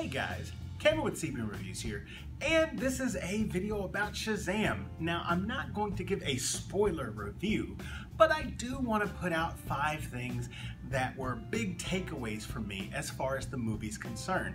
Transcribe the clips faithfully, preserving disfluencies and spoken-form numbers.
Hey guys, Cameron with C B M Reviews here, and this is a video about Shazam. Now, I'm not going to give a spoiler review, but I do want to put out five things that were big takeaways for me as far as the movie's concerned.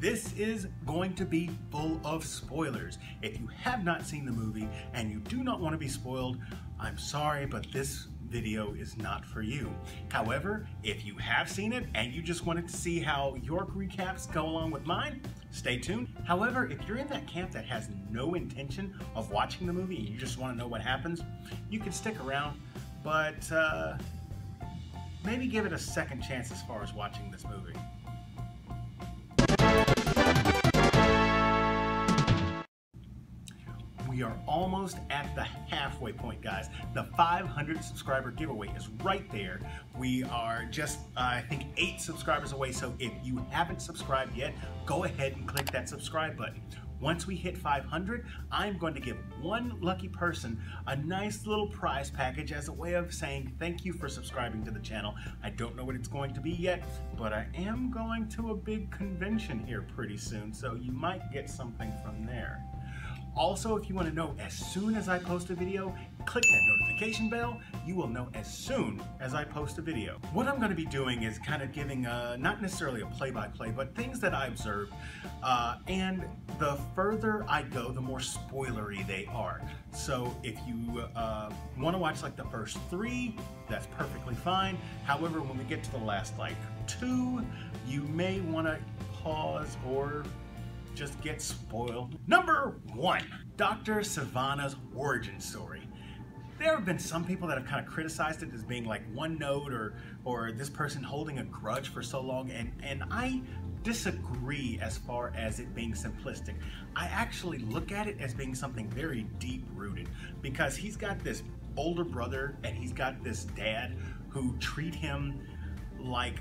This is going to be full of spoilers. If you have not seen the movie and you do not want to be spoiled, I'm sorry, but this video is not for you. However, if you have seen it and you just wanted to see how your recaps go along with mine, stay tuned. However, if you're in that camp that has no intention of watching the movie and you just want to know what happens, you can stick around, but uh, maybe give it a second chance as far as watching this movie. We are almost at the halfway point, guys. The five hundred subscriber giveaway is right there. We are just, uh, I think, eight subscribers away, so if you haven't subscribed yet, go ahead and click that subscribe button. Once we hit five hundred, I'm going to give one lucky person a nice little prize package as a way of saying thank you for subscribing to the channel. I don't know what it's going to be yet, but I am going to a big convention here pretty soon, so you might get something from there. Also, if you want to know as soon as I post a video, click that notification bell. You will know as soon as I post a video. What I'm going to be doing is kind of giving a, not necessarily a play-by-play, but things that I observed. Uh, and the further I go, the more spoilery they are. So if you uh, want to watch like the first three, that's perfectly fine. However, when we get to the last like two, you may want to pause or just get spoiled. Number one, Doctor Sivana's origin story. There have been some people that have kind of criticized it as being like one note or or this person holding a grudge for so long, and, and I disagree as far as it being simplistic. I actually look at it as being something very deep-rooted, because he's got this older brother and he's got this dad who treat him like,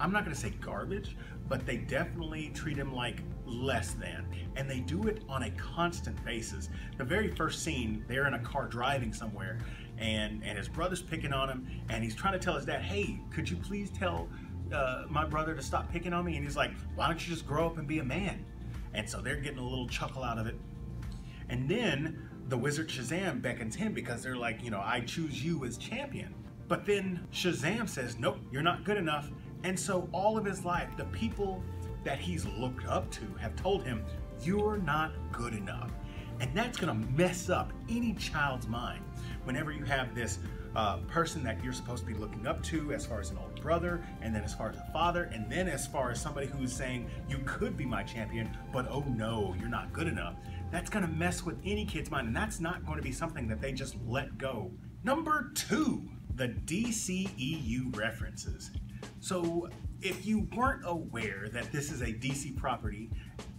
I'm not gonna say garbage, but they definitely treat him like less than. And they do it on a constant basis. The very first scene, they're in a car driving somewhere, and, and his brother's picking on him, and he's trying to tell his dad, hey, could you please tell uh, my brother to stop picking on me? And he's like, why don't you just grow up and be a man? And so they're getting a little chuckle out of it. And then the wizard Shazam beckons him, because they're like, you know, I choose you as champion. But then Shazam says, nope, you're not good enough. And so all of his life, the people that he's looked up to have told him, you're not good enough. And that's gonna mess up any child's mind. Whenever you have this uh, person that you're supposed to be looking up to as far as an older brother, and then as far as a father, and then as far as somebody who's saying, you could be my champion, but oh no, you're not good enough. That's gonna mess with any kid's mind, and that's not gonna be something that they just let go. Number two, the D C E U references. So if you weren't aware that this is a D C property,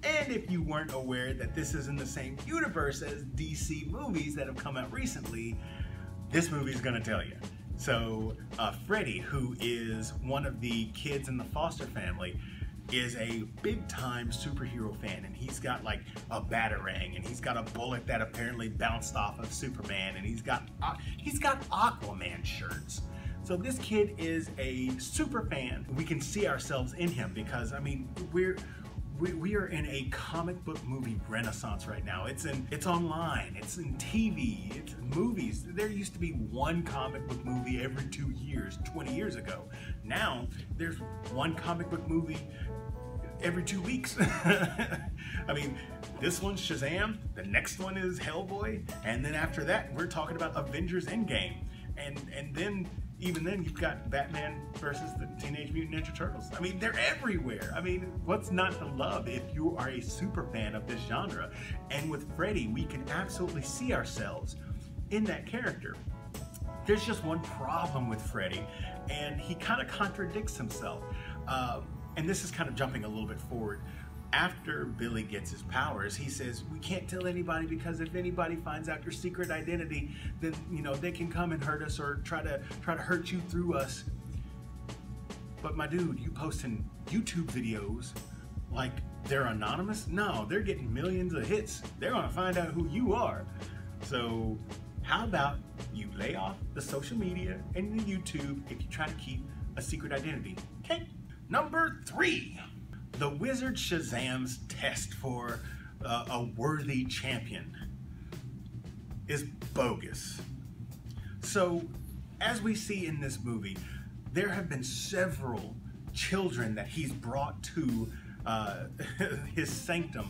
and if you weren't aware that this is in the same universe as D C movies that have come out recently, this movie's gonna tell you. So uh, Freddie, who is one of the kids in the foster family, is a big-time superhero fan, and he's got like a batarang, and he's got a bullet that apparently bounced off of Superman, and he's got, uh, he's got Aquaman shirts. So this kid is a super fan. We can see ourselves in him, because I mean, we're we, we are in a comic book movie renaissance right now. It's in it's online, it's in T V, it's in movies. There used to be one comic book movie every two years, twenty years ago. Now there's one comic book movie every two weeks. I mean, this one's Shazam, the next one is Hellboy, and then after that we're talking about Avengers Endgame, and and then. Even then, you've got Batman versus the Teenage Mutant Ninja Turtles. I mean, they're everywhere. I mean, what's not to love if you are a super fan of this genre? And with Freddie, we can absolutely see ourselves in that character. There's just one problem with Freddie, and he kind of contradicts himself. Uh, and this is kind of jumping a little bit forward. After Billy gets his powers, he says, we can't tell anybody, because if anybody finds out your secret identity, then, you know, they can come and hurt us or try to try to hurt you through us. But my dude, you posting YouTube videos like they're anonymous? No, they're getting millions of hits. They're gonna find out who you are. So how about you lay off the social media and the YouTube if you try to keep a secret identity, okay? Number three. The Wizard Shazam's test for uh, a worthy champion is bogus. So, as we see in this movie, there have been several children that he's brought to uh, his sanctum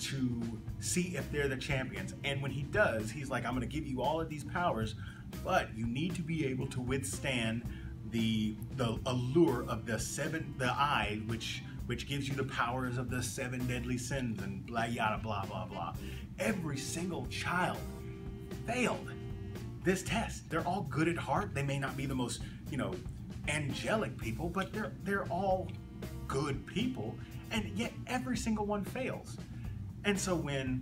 to see if they're the champions. And when he does, he's like, I'm gonna give you all of these powers, but you need to be able to withstand the the allure of the seven, the eye, which which gives you the powers of the seven deadly sins and blah, yada, blah, blah, blah. Every single child failed this test. They're all good at heart. They may not be the most, you know, angelic people, but they're, they're all good people, and yet every single one fails. And so when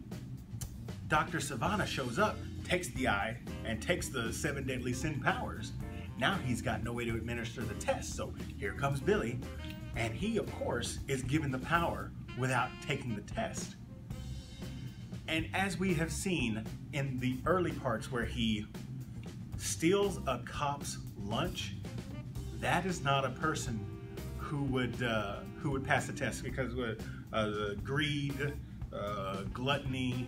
Doctor Sivana shows up, takes the eye, and takes the seven deadly sin powers, now he's got no way to administer the test. So here comes Billy, and he, of course, is given the power without taking the test. And as we have seen in the early parts where he steals a cop's lunch, that is not a person who would uh, who would pass the test, because uh, the greed, uh, gluttony,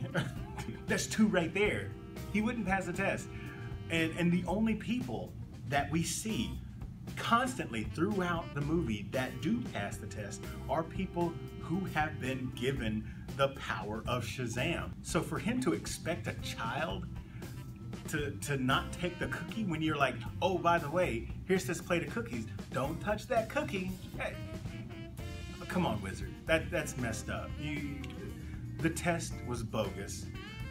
that's two right there. He wouldn't pass the test. And, and the only people that we see constantly throughout the movie that do pass the test are people who have been given the power of Shazam. So for him to expect a child to, to not take the cookie when you're like, oh, by the way, here's this plate of cookies, don't touch that cookie. Hey, come on, Wizard, that, that's messed up. You, the test was bogus.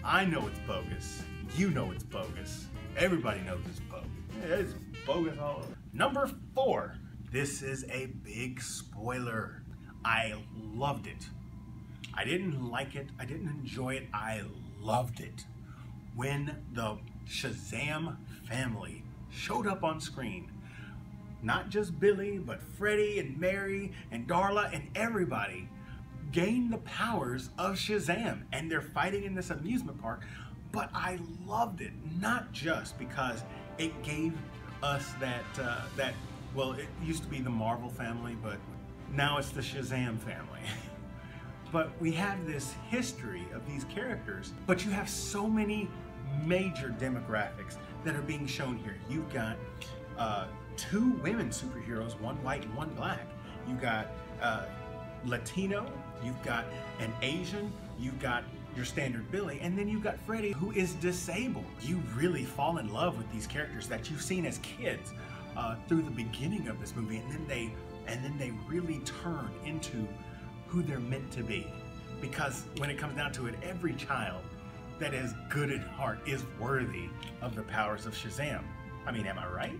I know it's bogus. You know it's bogus. Everybody knows it's bogus. It's bogus all over. Number four, this is a big spoiler. I loved it. I didn't like it, I didn't enjoy it, I loved it. When the Shazam family showed up on screen, not just Billy, but Freddie and Mary and Darla and everybody gained the powers of Shazam, and they're fighting in this amusement park, but I loved it, not just because it gave us that, uh, that well, it used to be the Marvel family, but now it's the Shazam family. But we have this history of these characters, but you have so many major demographics that are being shown here. You've got uh, two women superheroes, one white and one black. You've got uh, Latino, you've got an Asian, you've got your standard Billy, and then you've got Freddie, who is disabled. You really fall in love with these characters that you've seen as kids uh, through the beginning of this movie, and then they and then they really turn into who they're meant to be. Because when it comes down to it, every child that is good at heart is worthy of the powers of Shazam. I mean, am I right?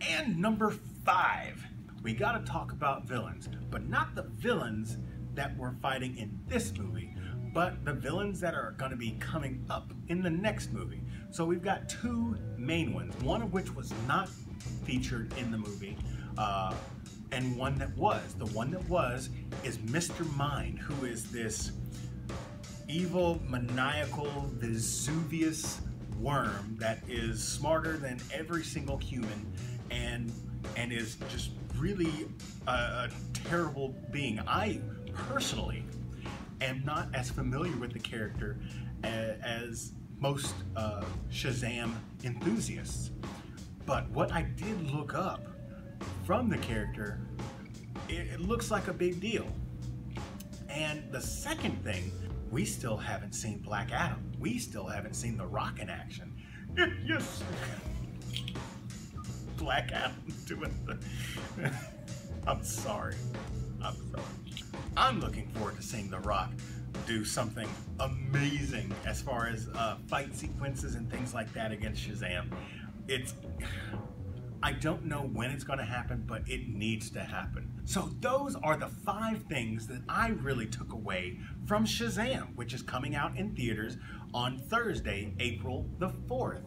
And number five, we gotta talk about villains, but not the villains that we're fighting in this movie, but the villains that are gonna be coming up in the next movie. So we've got two main ones, one of which was not featured in the movie, uh, and one that was. The one that was is Mister Mind, who is this evil, maniacal, Vesuvius worm that is smarter than every single human and, and is just really a, a terrible being. I personally am not as familiar with the character as, as most uh, Shazam enthusiasts. But what I did look up from the character, it, it looks like a big deal. And the second thing, we still haven't seen Black Adam. We still haven't seen The Rock in action. Yes, Black Adam doing the... I'm sorry, I'm sorry. I'm looking forward to seeing The Rock do something amazing as far as uh, fight sequences and things like that against Shazam. It's, I don't know when it's gonna happen, but it needs to happen. So those are the five things that I really took away from Shazam, which is coming out in theaters on Thursday, April the fourth.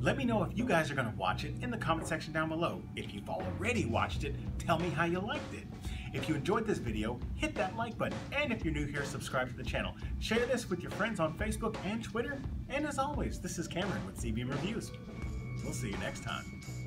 Let me know if you guys are gonna watch it in the comment section down below. If you've already watched it, tell me how you liked it. If you enjoyed this video, hit that like button, and if you're new here, subscribe to the channel. Share this with your friends on Facebook and Twitter, and as always, this is Cameron with C B M Reviews. We'll see you next time.